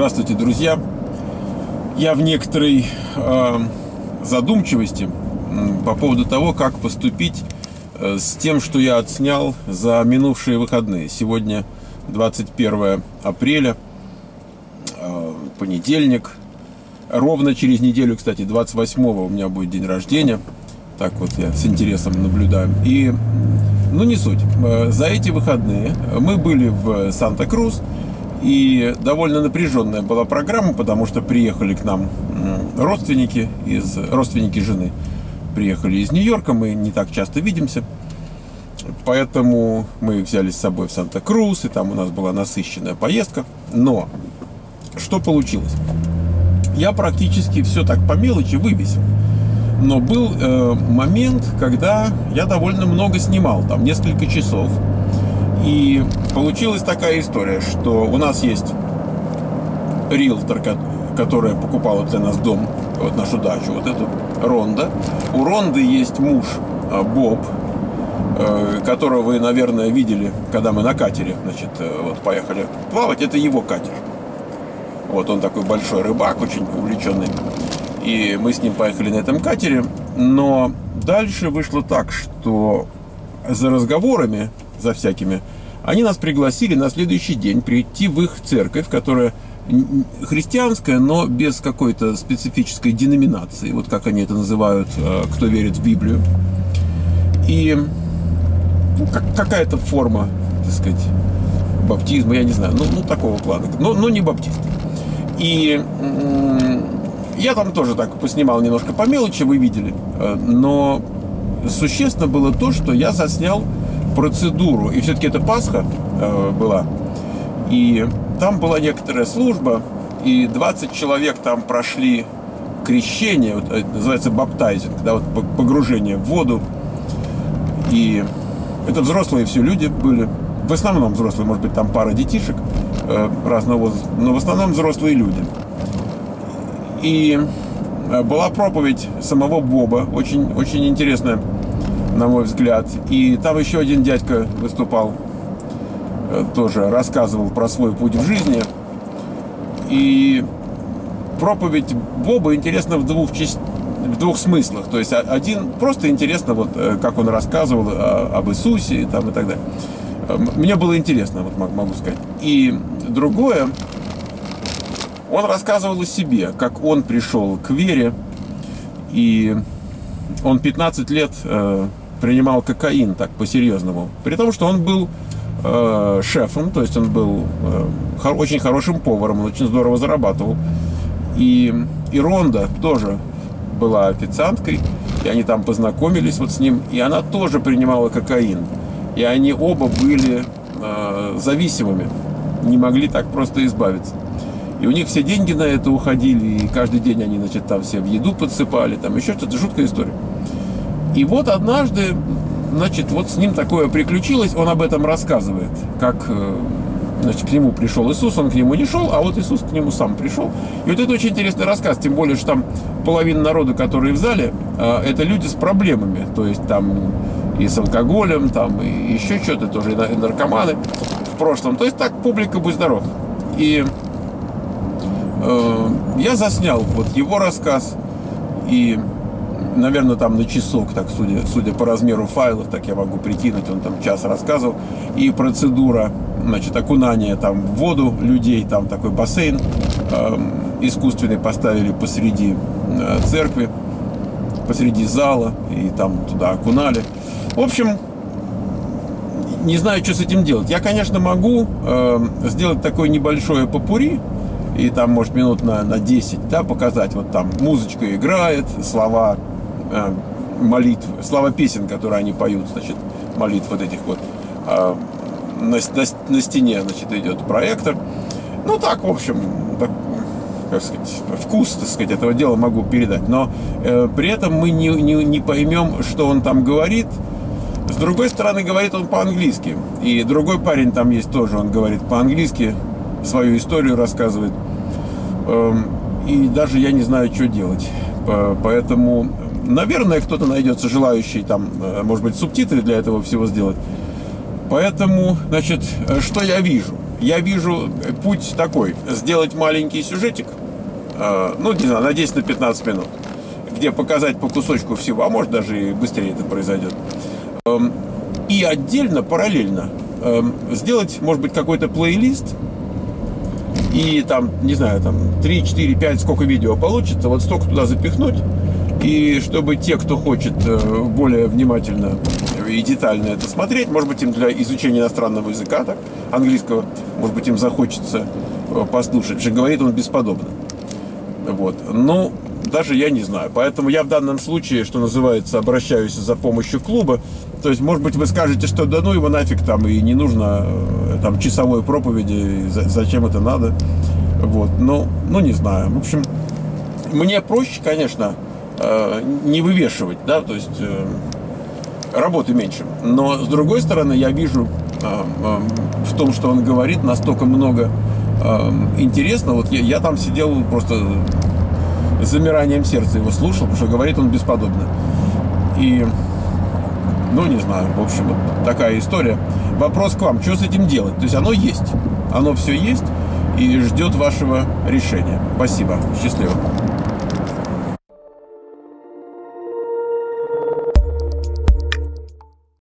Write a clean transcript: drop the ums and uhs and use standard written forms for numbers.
Здравствуйте, друзья! Я в некоторой задумчивости по поводу того, как поступить с тем, что я отснял за минувшие выходные. Сегодня 21 апреля, понедельник. Ровно через неделю, кстати, 28-го у меня будет день рождения. Так вот я с интересом наблюдаю. И, ну, не суть. За эти выходные мы были в Санта-Круз. И довольно напряженная была программа, потому что приехали к нам родственники жены. Приехали из Нью-Йорка, мы не так часто видимся. Поэтому мы взяли с собой в Санта-Круз, и там у нас была насыщенная поездка. Но что получилось? Я практически все так по мелочи вывесил. Но был момент, когда я довольно много снимал, там несколько часов. И получилась такая история, что у нас есть риэлтор, которая покупала для нас дом, вот нашу дачу, вот эту, Ронда. У Ронды есть муж Боб, которого вы, наверное, видели, когда мы на катере, значит, вот поехали плавать. Это его катер. Вот он такой большой рыбак, очень увлеченный. И мы с ним поехали на этом катере. Но дальше вышло так, что за разговорами, за всякими, они нас пригласили на следующий день прийти в их церковь, которая христианская, но без какой-то специфической деноминации, вот как они это называют, кто верит в Библию. И какая-то форма, так сказать, баптизма, я не знаю, ну такого плана, но не баптист. И я там тоже так поснимал немножко по мелочи, вы видели, но существенно было то, что я заснял процедуру. И все-таки это Пасха была. И там была некоторая служба, и 20 человек там прошли крещение, вот, это называется баптайзинг, да, вот, погружение в воду. И это взрослые все люди были. В основном взрослые, может быть, там пара детишек разного возраста, но в основном взрослые люди. И была проповедь самого Боба, очень, очень интересная, на мой взгляд. И там еще один дядька выступал, тоже рассказывал про свой путь в жизни. И проповедь Боба интересна в двух смыслах. То есть один, просто интересно, вот как он рассказывал об Иисусе там, и так далее. Мне было интересно, вот могу сказать. И другое, он рассказывал о себе, как он пришел к вере. И он 15 лет принимал кокаин, так, по-серьезному. При том, что он был шефом, то есть он был очень хорошим поваром, он очень здорово зарабатывал. И Ронда тоже была официанткой, и они там познакомились вот с ним, и она тоже принимала кокаин. И они оба были зависимыми, не могли так просто избавиться. И у них все деньги на это уходили, и каждый день они, значит, там все в еду подсыпали, там еще что-то, жуткая история. И вот однажды, значит, вот с ним такое приключилось, он об этом рассказывает, как, значит, к нему пришел Иисус, он к нему не шел, а вот Иисус к нему сам пришел. И вот это очень интересный рассказ, тем более, что там половина народа, которые в зале, это люди с проблемами, то есть там и с алкоголем, там и еще что-то тоже, и наркоманы в прошлом. То есть так, публика, будь здоров. И я заснял вот его рассказ, и, наверное, там на часок, так, судя по размеру файлов, так я могу прикинуть, он там час рассказывал. И процедура, значит, окунания там в воду людей, там такой бассейн искусственный поставили посреди церкви, посреди зала, и там туда окунали. В общем, не знаю, что с этим делать. Я, конечно, могу сделать такое небольшое попурри, и там, может, минут на 10, да, показать, вот там музычка играет, слова молитв, слова песен, которые они поют, значит, молитв вот этих вот. На стене, значит, идет проектор. Ну, так, в общем, так, как сказать, вкус, так сказать, этого дела могу передать. Но при этом мы не поймем, что он там говорит. С другой стороны, говорит он по-английски. И другой парень там есть тоже, он говорит по-английски, свою историю рассказывает. И даже я не знаю, что делать. Поэтому, наверное, кто-то найдется желающий там, может быть, субтитры для этого всего сделать. Поэтому, значит, что я вижу? я вижу путь такой: сделать маленький сюжетик, ну, не знаю, на 10 на 15 минут, где показать по кусочку всего, а может даже и быстрее это произойдет. И отдельно, параллельно сделать, может быть, какой-то плейлист, и там, не знаю, там 3, 4, 5, сколько видео получится, вот столько туда запихнуть, и чтобы те, кто хочет более внимательно и детально это смотреть, может быть, им для изучения иностранного языка, так, английского, может быть, им захочется послушать, что говорит он бесподобно. Вот. Ну, даже я не знаю. Поэтому я в данном случае, что называется, обращаюсь за помощью клуба. То есть, может быть, вы скажете, что да ну его нафиг там, и не нужно там часовой проповеди, зачем это надо. Вот. Ну, не знаю. В общем, мне проще, конечно, не вывешивать, да, то есть работы меньше. Но, с другой стороны, я вижу в том, что он говорит, настолько много интересно. Вот я там сидел просто с замиранием сердца, его слушал, потому что говорит он бесподобно. И, ну, не знаю, в общем, вот такая история. Вопрос к вам: что с этим делать? То есть оно есть, оно все есть и ждет вашего решения. Спасибо, счастливо.